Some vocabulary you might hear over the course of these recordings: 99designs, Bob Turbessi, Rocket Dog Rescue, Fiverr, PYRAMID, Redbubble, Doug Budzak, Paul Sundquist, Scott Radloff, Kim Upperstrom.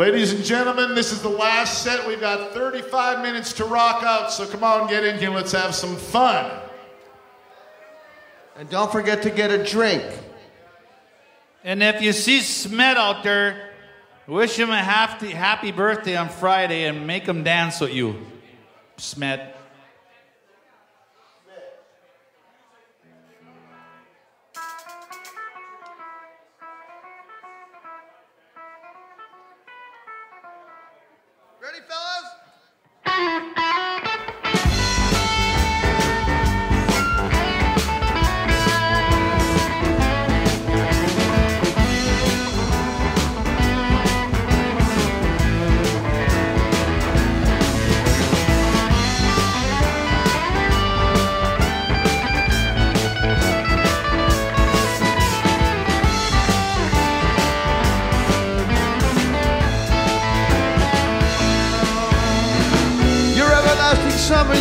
Ladies and gentlemen, this is the last set. We've got 35 minutes to rock out, so come on, get in here. Let's have some fun. And don't forget to get a drink. And if you see Smet out there, wish him a happy birthday on Friday and make him dance with you, Smet.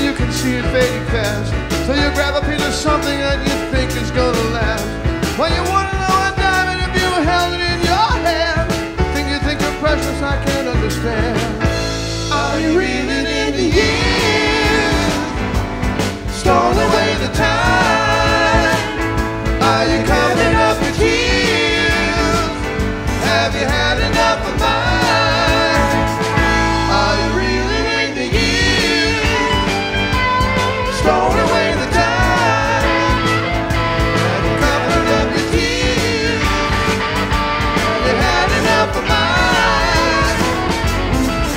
You can see it fading fast, so you grab a piece of something that you think is gonna last. Well, you wouldn't know a dime if you held it in your hand. Think you think you're precious, I can't understand. Are you reeling in the years, stolen away the time? Are you counting up your tears? Have you had enough of mine? Are you reeling in the years, throwing away the time, and covering up your tears? Have you had enough of mine?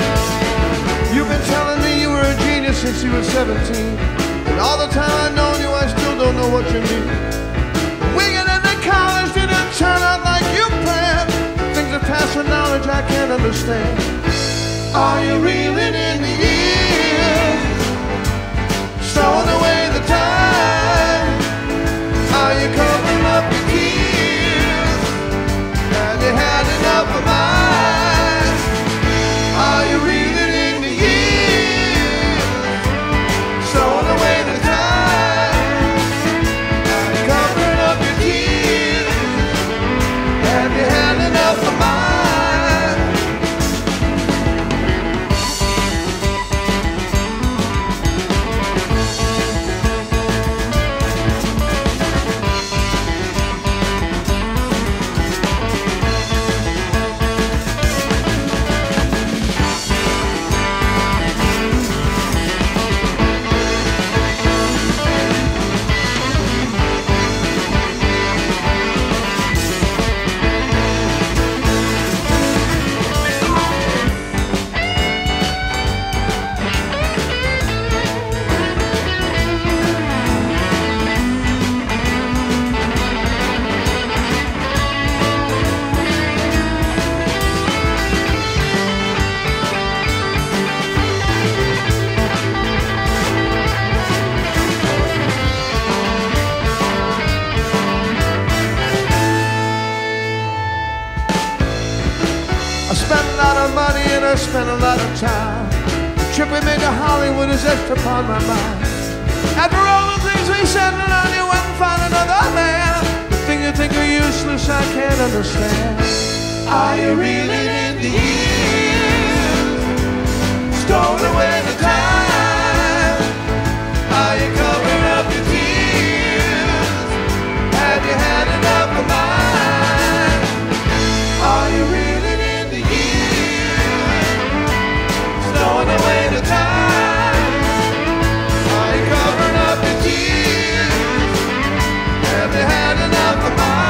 You've been telling me you were a genius since you were 17, and all the time I've known you, I still don't know what you mean. Wigging into college didn't turn out like you planned. Things are past for knowledge I can't understand. Are you reeling in the years? Stolen away the time. Are you covering up your tears? Have you had enough of mine? Are you reeling in the years? Stolen away the time. Are you covering up your tears? Have you had enough of mine? Spent a lot of time. The trip we made to Hollywood is etched upon my mind. After all the things we said, and I knew I'd find another man. The thing you think are useless, I can't understand. Are you reeling in the years? Stolen away the time. Are you covering up your tears? Have you had enough of mine? Are you reeling? Throwing away the time. Are you covering up your tears? Have you had enough of mine?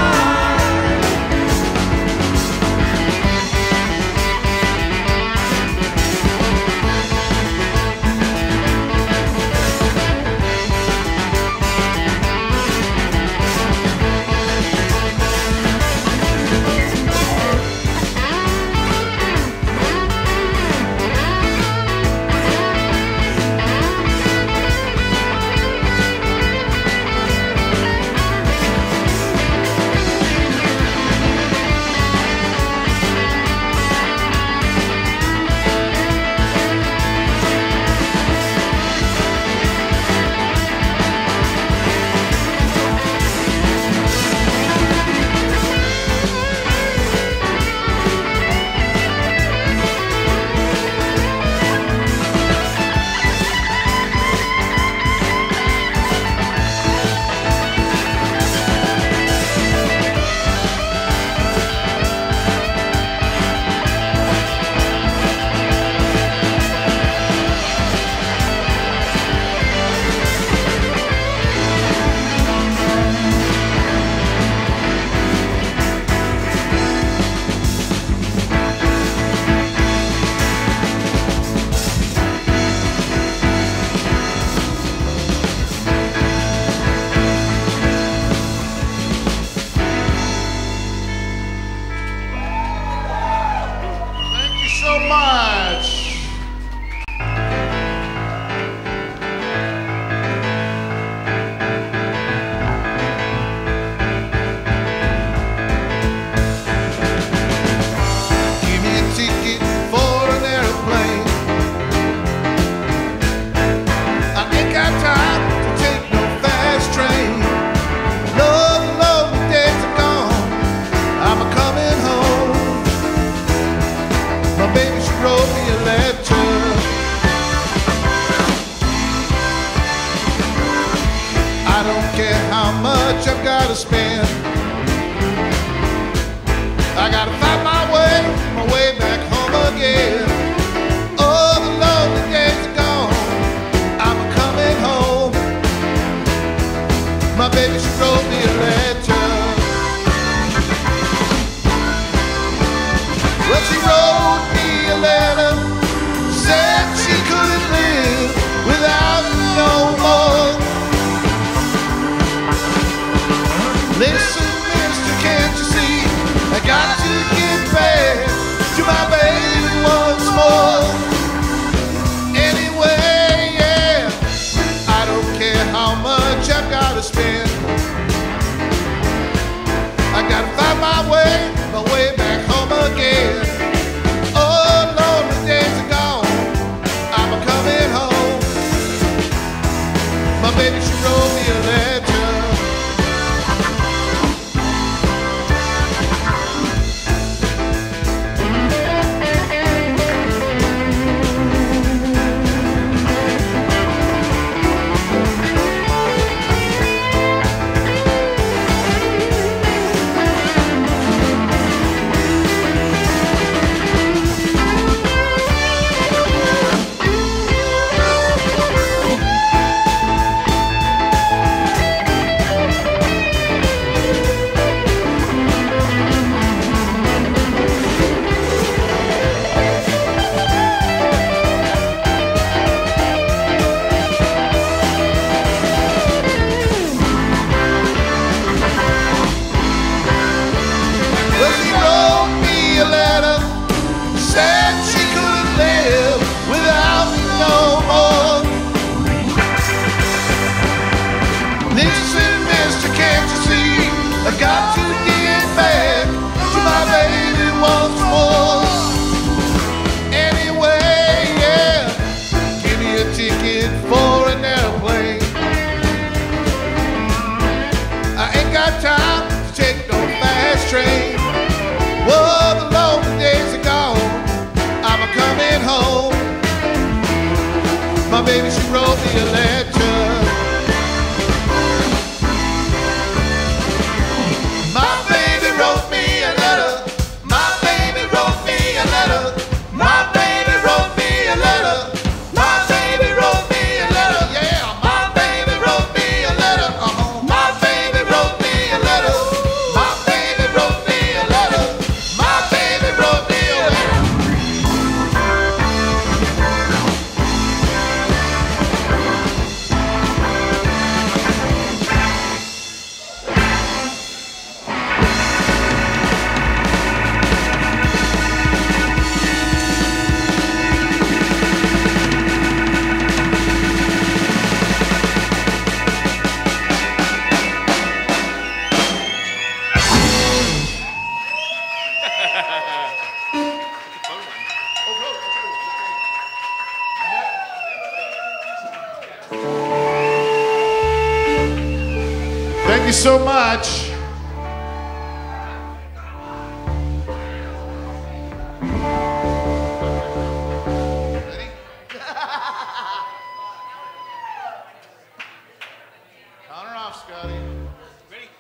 care how much I've got to spend. I got to find my way back home again. Oh, the lonely days are gone, I'm coming home. My baby, she wrote me a letter. Well, she wrote me a letter, said she couldn't live without me no more. Listen, mister, can't you see, I got to get back to my baby once more. Anyway, yeah, I don't care how much I've got to spend. I gotta find my way back home again. Oh, lonely days are gone, I'm a coming home. My baby, she wrote me a letter. So much. Ready? Count her off, Scotty. Ready?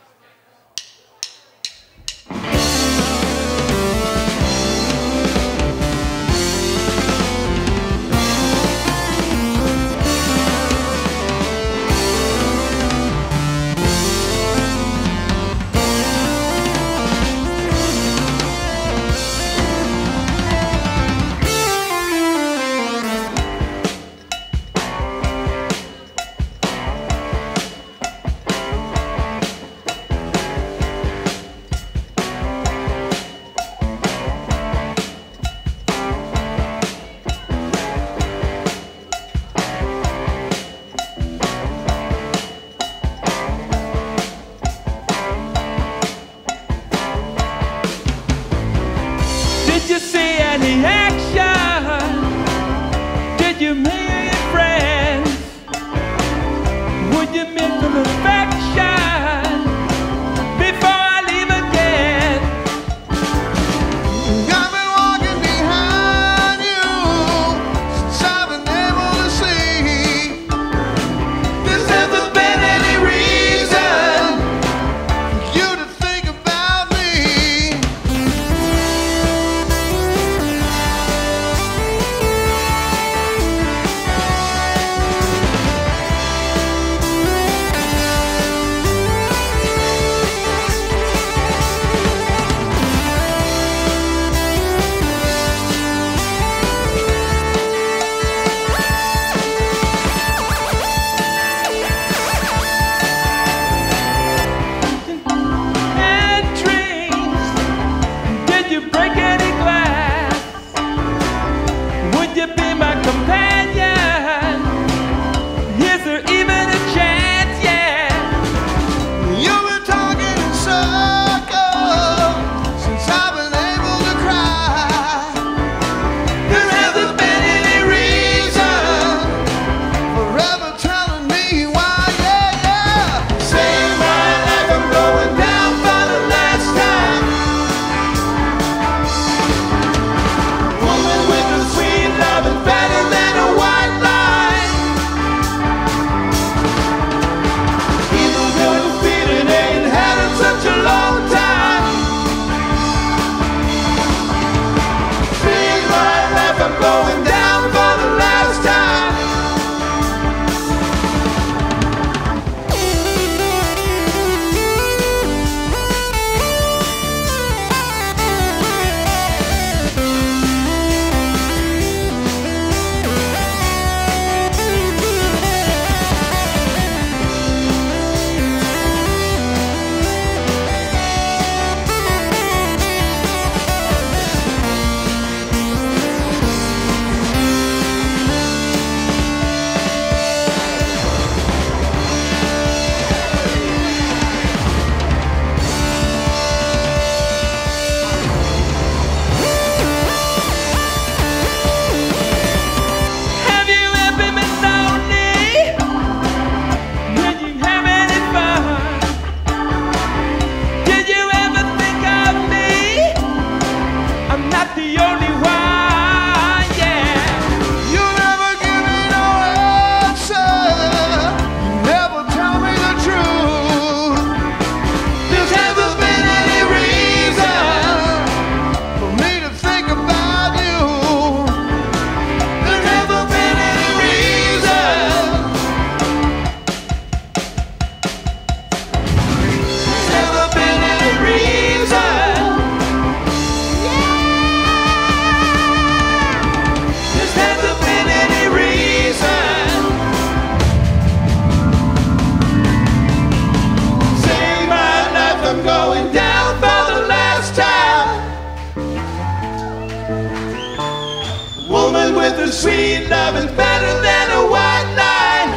with a sweet love is better than a white line.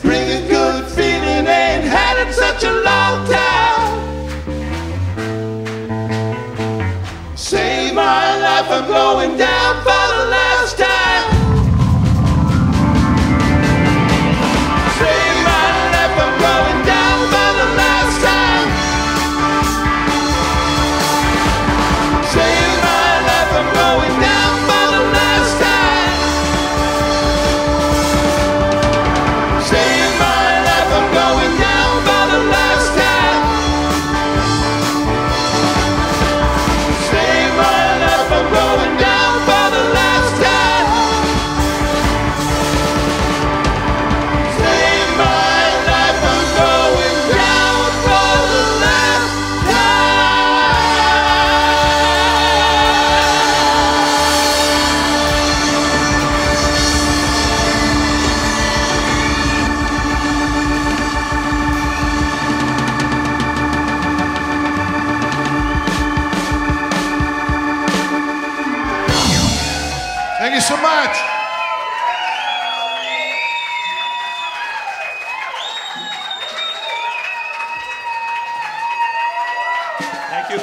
Bring a good feeling, ain't had it such a long time. Save my life, I'm going down for the last time. Save my life, I'm going down for the last time. Save my life, I'm going down for the last time. Save my life, I'm going down for the last time. Save my life, I'm going down for the last time. Save my life, I'm going down for the last time. Thank you so much. Thank you.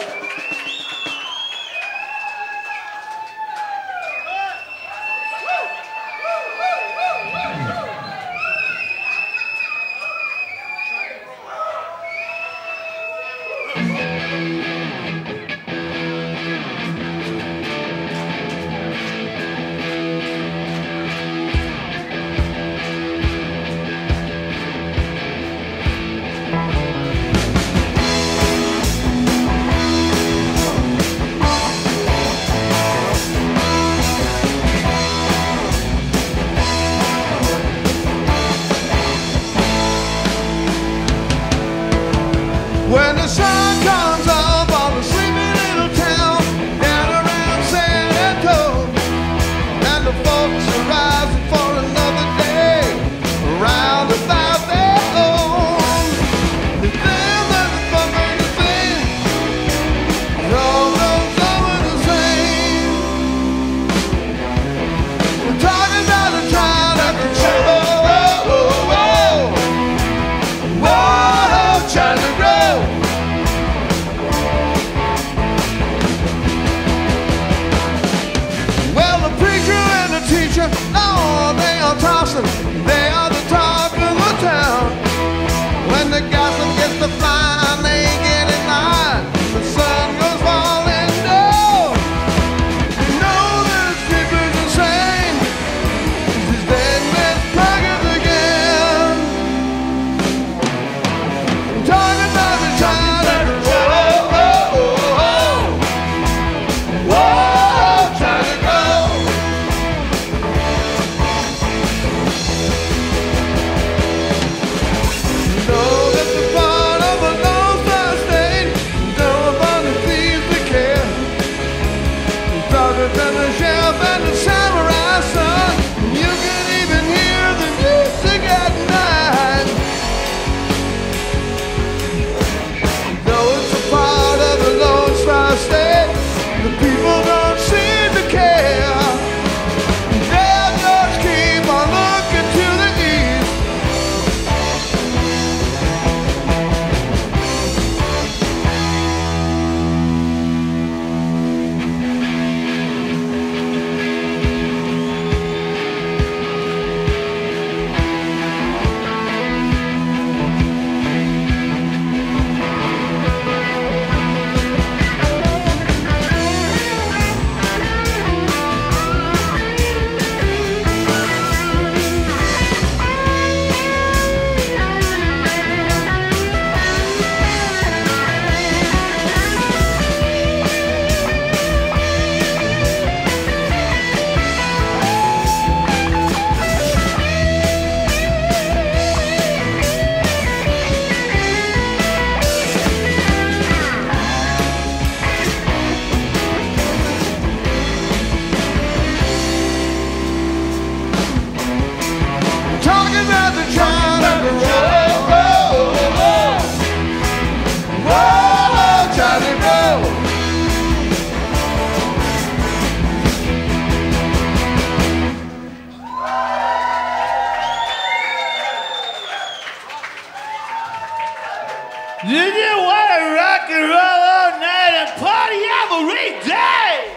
Did you want to rock and roll all night and party every day?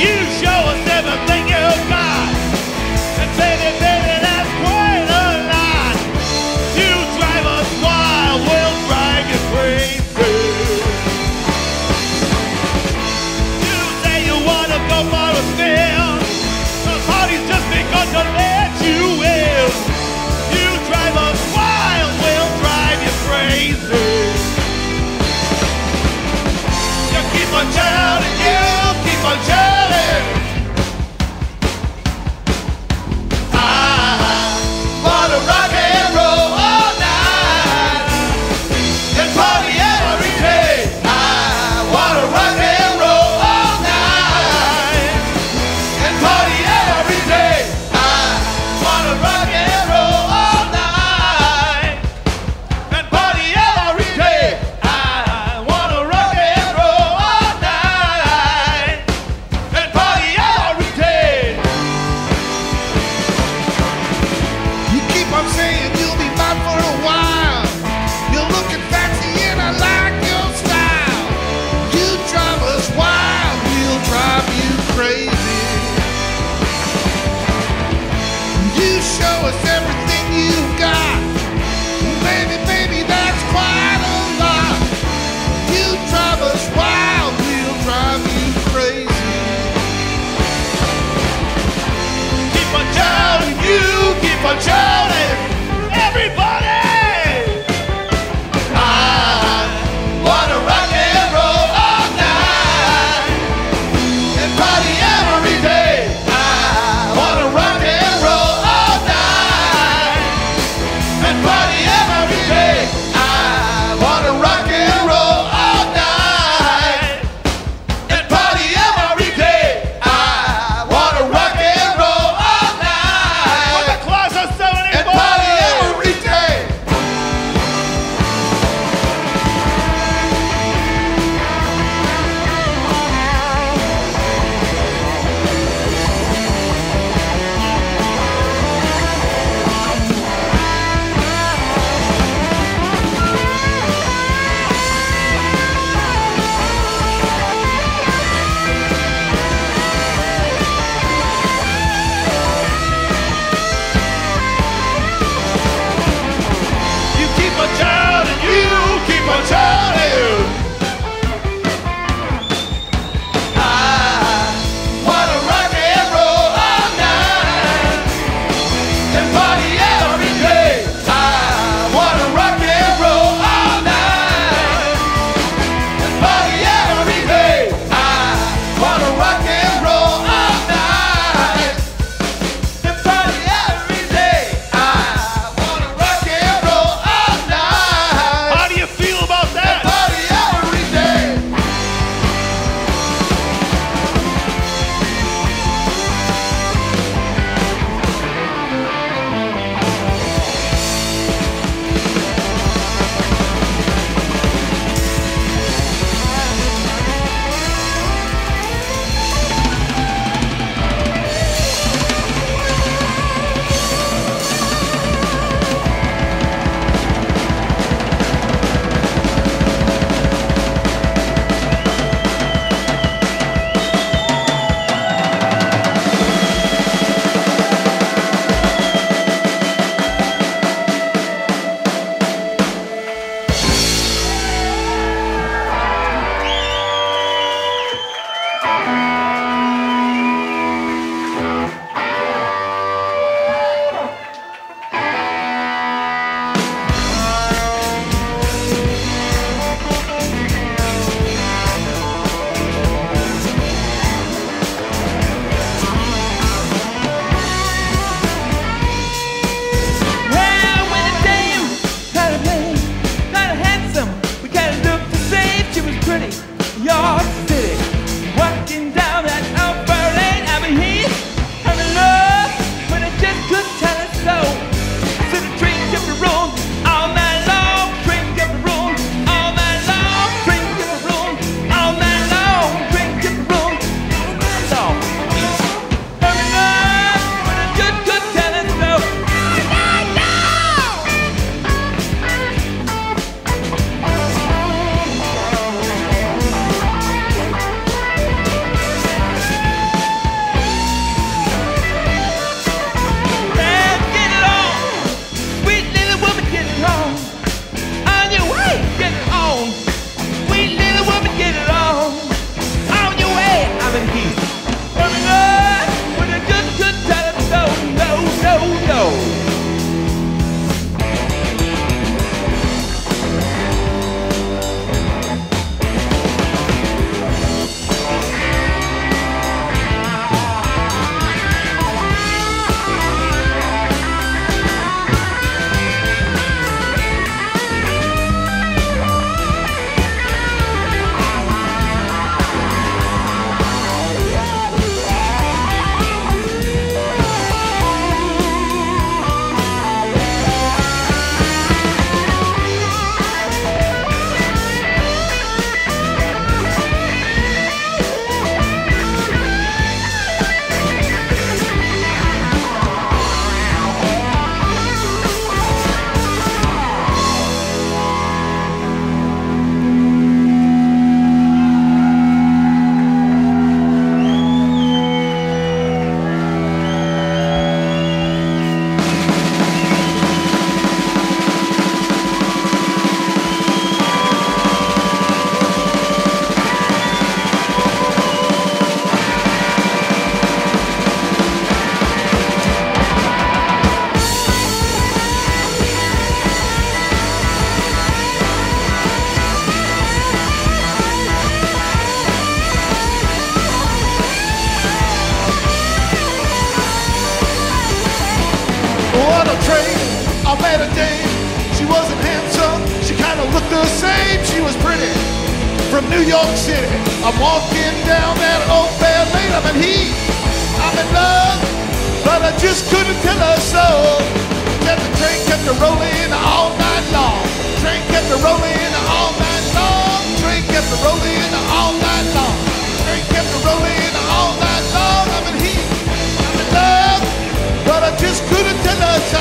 You show us everything you got, and baby, baby, that's quite a lot. You drive us wild, we'll drive you crazy. You say you wanna go for a spin. had a dame. She wasn't handsome, she kind of looked the same. She was pretty, from New York City. I'm walking down that old fair lane. I'm in heat, I'm in love, but I just couldn't tell her so. Kept the train, kept her rolling all night long. Train kept her rolling all night long. Train kept her rolling all night long. Train kept her rolling all night long. I'm in heat, I'm in love, but I just couldn't tell her so.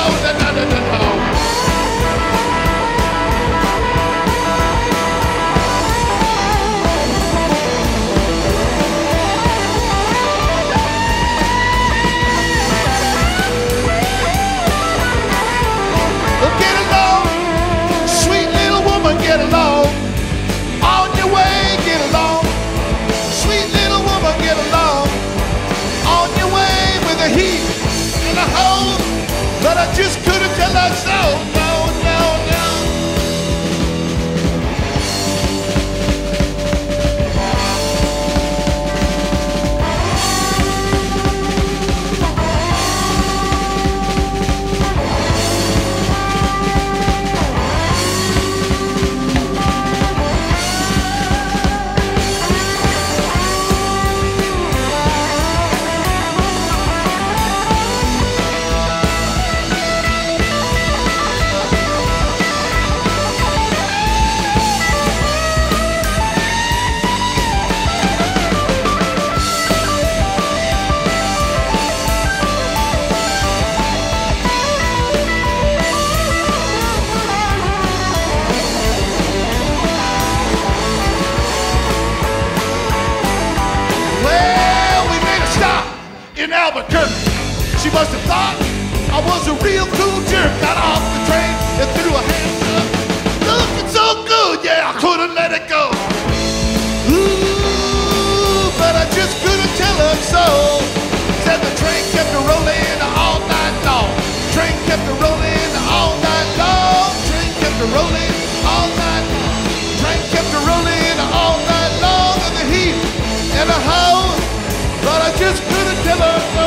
Just couldn't tell her so. No, no, no. She must have thought I was a real cool jerk. Got off the train and threw her hands up, looking so good, yeah, I couldn't let it go. Ooh, but I just couldn't tell her so. Said the train kept her rolling all night long. Train kept her rolling all night long. Train kept her rolling all night long. Train kept her rolling all night long. In the heat and the hoe, but I just couldn't tell her so.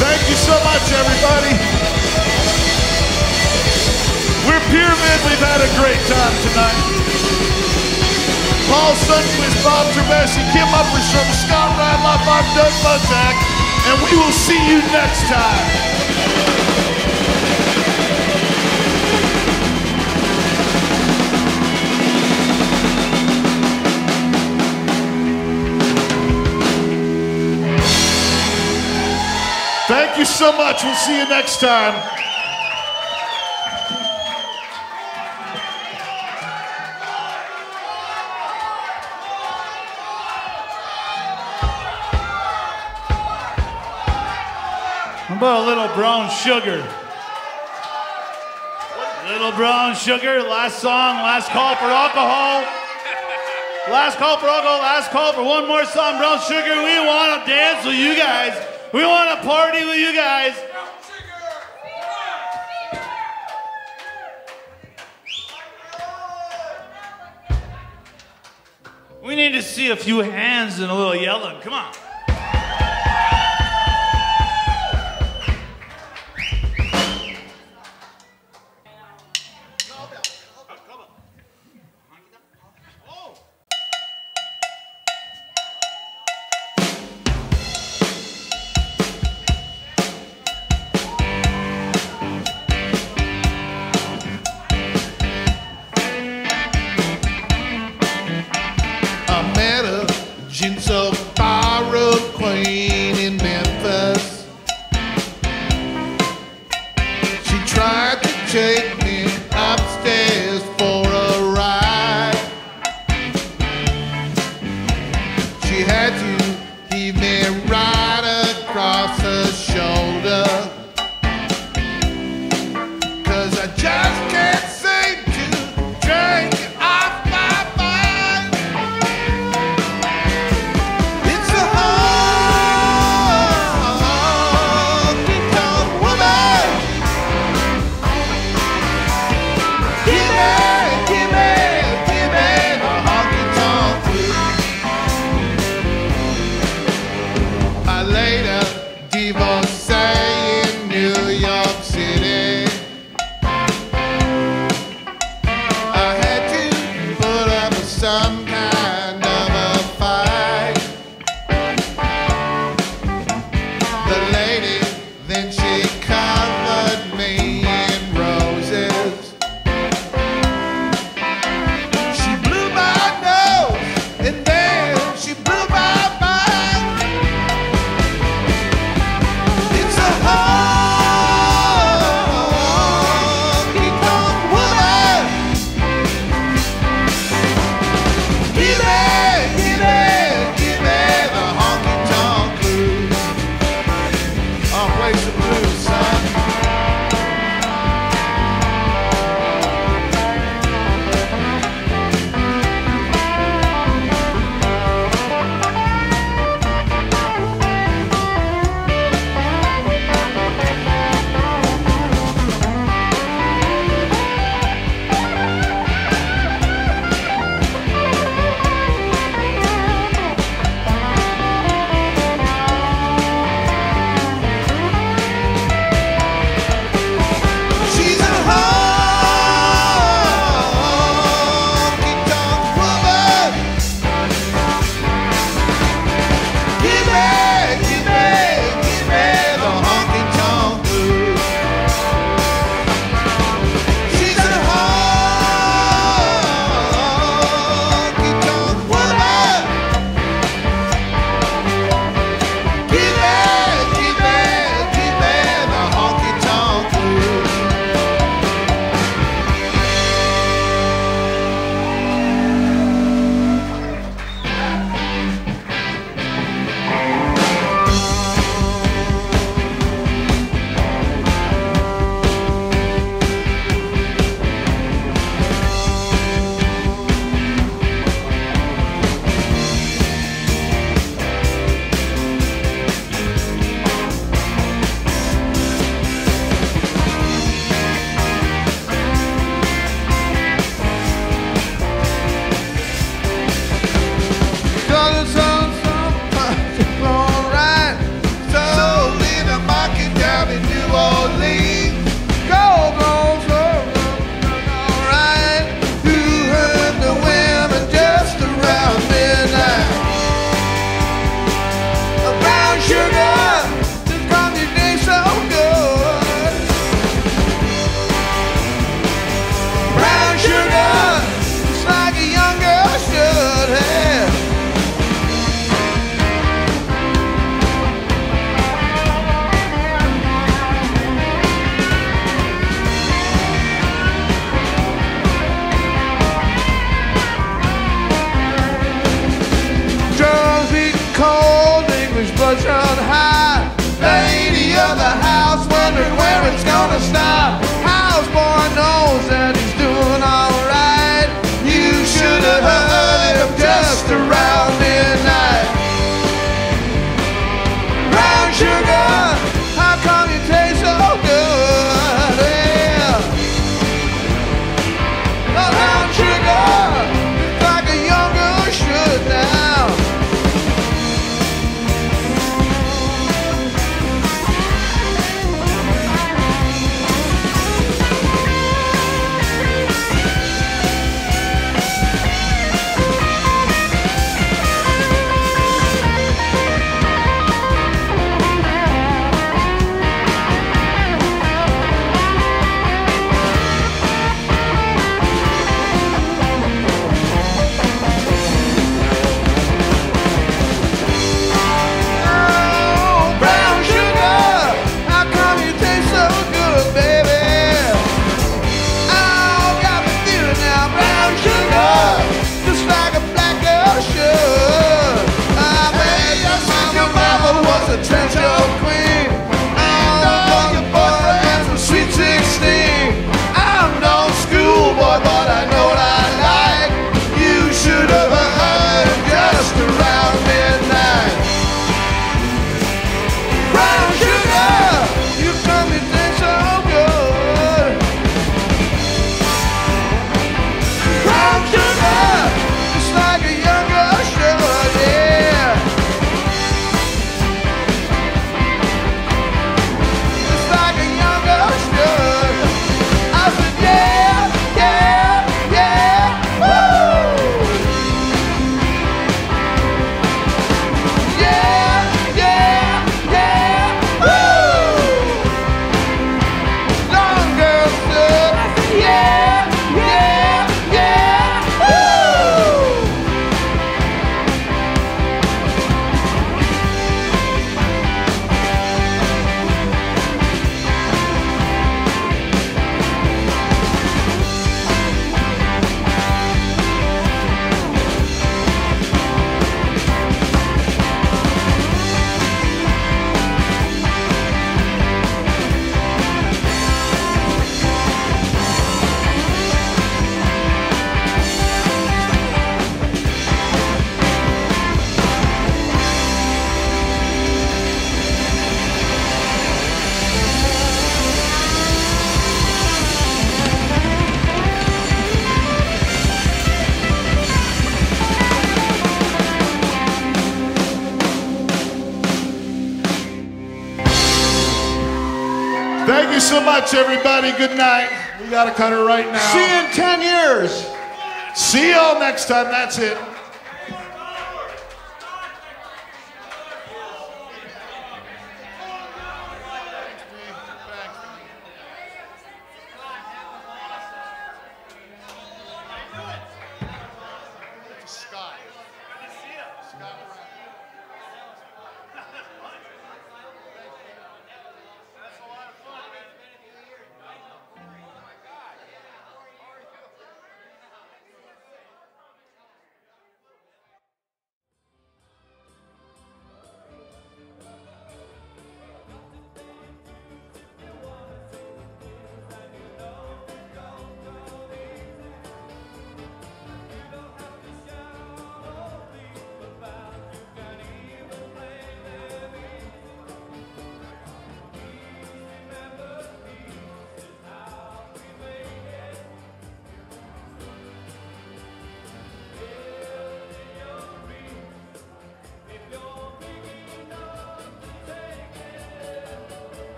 Thank you so much, everybody. We're Pyramid. We've had a great time tonight. Paul Sundquist, Bob Turbessi, Kim Upperstrom, Scott Radloff, I'm Doug Budzak, and we will see you next time. Thank you so much. We'll see you next time. How about a little brown sugar? Little brown sugar, last song, last call for alcohol. Last call for alcohol, last call for one more song, brown sugar. We want to dance with you guys. We want to party with you guys. We need to see a few hands and a little yelling. Come on. Of Pyramid. evil say in New York City. I had to put up with some kind of a fight. The lady, then she covered me in roses. She blew my nose and then she blew my mind. It's a honky tonk woman. Give me the honky tonk blues. Oh, play some blues, son. She's a honky-tonk woman. Give me the honky-tonk blues. She's a honky-tonk woman. Give me the honky-tonk blues. Doesn't sound so alright. So leave a market down in New Orleans. Go blows alright. Who heard the women just around midnight? Brown sugar just got me taste so good. Brown sugar, just like a young girl should have. Drums beat cold, English blood run high. Lady of the house wondering where it's gonna stop. Houseboy knows that he's doing alright. You should have heard him just around midnight. Brown sugar, how come you taste so good? Yeah. Brown sugar, like a young girl should now. Thank you so much, everybody. Good night. We got to cut her right now. See you in 10 years. See y'all next time. That's it.